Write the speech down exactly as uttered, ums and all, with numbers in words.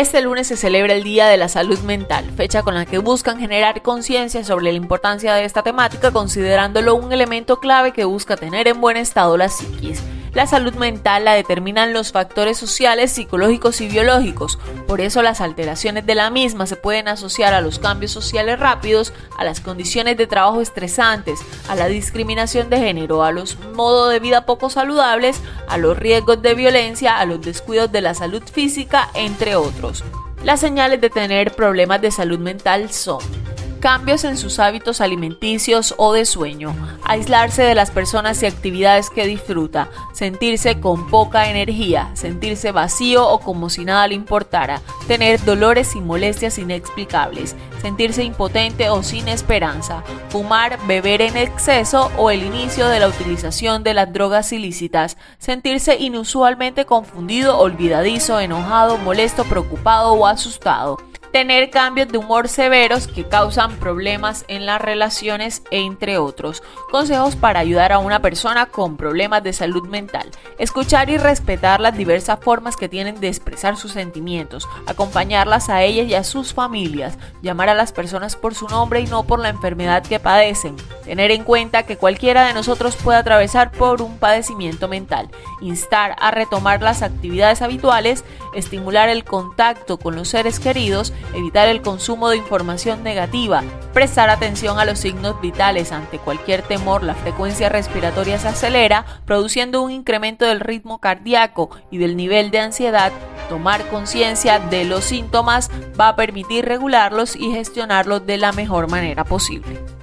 Este lunes se celebra el Día de la Salud Mental, fecha con la que buscan generar conciencia sobre la importancia de esta temática, considerándolo un elemento clave que busca tener en buen estado la psiquis. La salud mental la determinan los factores sociales, psicológicos y biológicos, por eso las alteraciones de la misma se pueden asociar a los cambios sociales rápidos, a las condiciones de trabajo estresantes, a la discriminación de género, a los modos de vida poco saludables, a los riesgos de violencia, a los descuidos de la salud física, entre otros. Las señales de tener problemas de salud mental son: cambios en sus hábitos alimenticios o de sueño, aislarse de las personas y actividades que disfruta, sentirse con poca energía, sentirse vacío o como si nada le importara, tener dolores y molestias inexplicables, sentirse impotente o sin esperanza, fumar, beber en exceso o el inicio de la utilización de las drogas ilícitas, sentirse inusualmente confundido, olvidadizo, enojado, molesto, preocupado o asustado. Tener cambios de humor severos que causan problemas en las relaciones, entre otros. Consejos para ayudar a una persona con problemas de salud mental: escuchar y respetar las diversas formas que tienen de expresar sus sentimientos, acompañarlas a ellas y a sus familias, llamar a las personas por su nombre y no por la enfermedad que padecen, tener en cuenta que cualquiera de nosotros puede atravesar por un padecimiento mental, instar a retomar las actividades habituales, estimular el contacto con los seres queridos, evitar el consumo de información negativa, prestar atención a los signos vitales. Ante cualquier temor, la frecuencia respiratoria se acelera, produciendo un incremento del ritmo cardíaco y del nivel de ansiedad. Tomar conciencia de los síntomas va a permitir regularlos y gestionarlos de la mejor manera posible.